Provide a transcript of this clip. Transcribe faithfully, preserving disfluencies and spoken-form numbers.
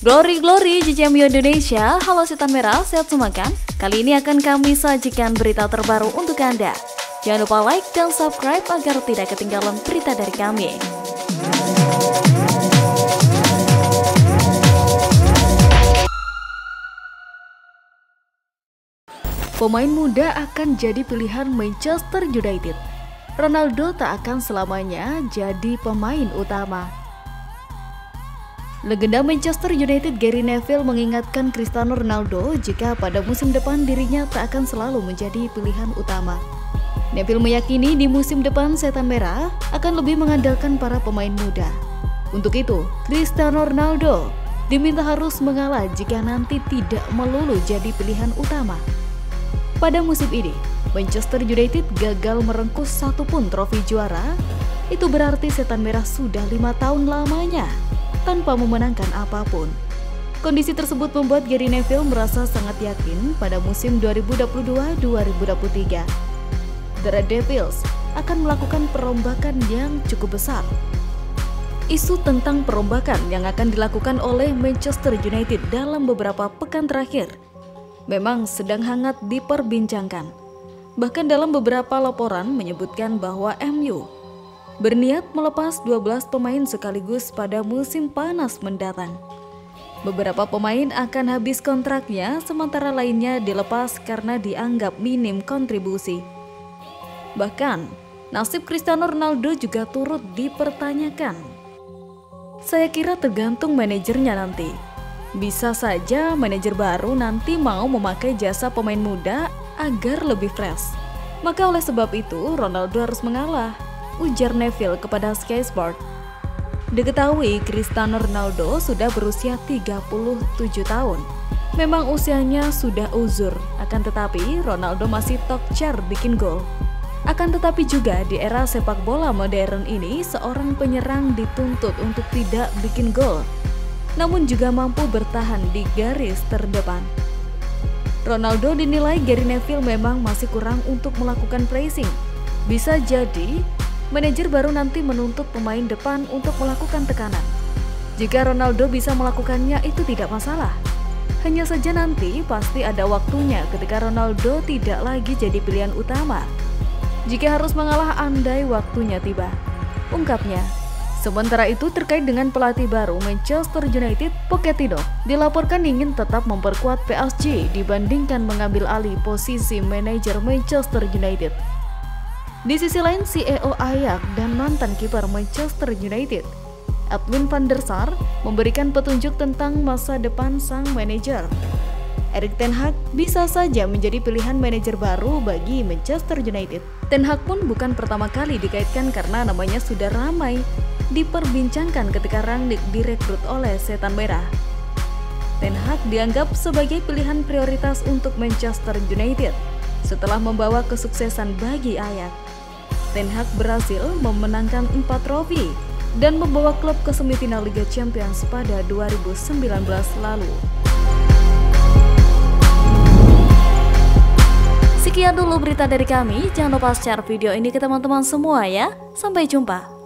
Glory glory J J M U Indonesia, halo setan merah, sehat semua kan? Kali ini akan kami sajikan berita terbaru untuk Anda. Jangan lupa like dan subscribe agar tidak ketinggalan berita dari kami. Pemain muda akan jadi pilihan Manchester United. Ronaldo tak akan selamanya jadi pemain utama. Legenda Manchester United Gary Neville mengingatkan Cristiano Ronaldo jika pada musim depan dirinya tak akan selalu menjadi pilihan utama. Neville meyakini di musim depan setan merah akan lebih mengandalkan para pemain muda. Untuk itu, Cristiano Ronaldo diminta harus mengalah jika nanti tidak melulu jadi pilihan utama. Pada musim ini, Manchester United gagal merengkuh satu pun trofi juara. Itu berarti setan merah sudah lima tahun lamanya tanpa memenangkan apapun. Kondisi tersebut membuat Gary Neville merasa sangat yakin pada musim dua ribu dua puluh dua dua ribu dua puluh tiga. The Red Devils akan melakukan perombakan yang cukup besar. Isu tentang perombakan yang akan dilakukan oleh Manchester United dalam beberapa pekan terakhir memang sedang hangat diperbincangkan. Bahkan dalam beberapa laporan menyebutkan bahwa M U berniat melepas dua belas pemain sekaligus pada musim panas mendatang. Beberapa pemain akan habis kontraknya, sementara lainnya dilepas karena dianggap minim kontribusi. Bahkan, nasib Cristiano Ronaldo juga turut dipertanyakan. Saya kira tergantung manajernya nanti. Bisa saja manajer baru nanti mau memakai jasa pemain muda agar lebih fresh. Maka oleh sebab itu, Ronaldo harus mengalah, ujar Neville kepada Sky Sports. Diketahui Cristiano Ronaldo sudah berusia tiga puluh tujuh tahun. Memang usianya sudah uzur, akan tetapi Ronaldo masih tokcer bikin gol. Akan tetapi juga di era sepak bola modern ini, seorang penyerang dituntut untuk tidak bikin gol, namun juga mampu bertahan di garis terdepan. Ronaldo dinilai Gary Neville memang masih kurang untuk melakukan pressing. Bisa jadi, manajer baru nanti menuntut pemain depan untuk melakukan tekanan. Jika Ronaldo bisa melakukannya, itu tidak masalah. Hanya saja nanti pasti ada waktunya ketika Ronaldo tidak lagi jadi pilihan utama. Jika harus mengalah andai waktunya tiba, ungkapnya. Sementara itu, terkait dengan pelatih baru Manchester United, Pochettino dilaporkan ingin tetap memperkuat P S G dibandingkan mengambil alih posisi manajer Manchester United. Di sisi lain, C E O Ajax dan mantan kiper Manchester United, Edwin van der Sar, memberikan petunjuk tentang masa depan sang manajer. Erik Ten Hag bisa saja menjadi pilihan manajer baru bagi Manchester United. Ten Hag pun bukan pertama kali dikaitkan karena namanya sudah ramai diperbincangkan ketika Rangnick direkrut oleh setan merah. Ten Hag dianggap sebagai pilihan prioritas untuk Manchester United setelah membawa kesuksesan bagi Ajax. Ten Hag berhasil memenangkan empat trofi dan membawa klub ke semifinal Liga Champions pada dua ribu sembilan belas lalu. Sekian dulu berita dari kami, jangan lupa share video ini ke teman-teman semua ya. Sampai jumpa.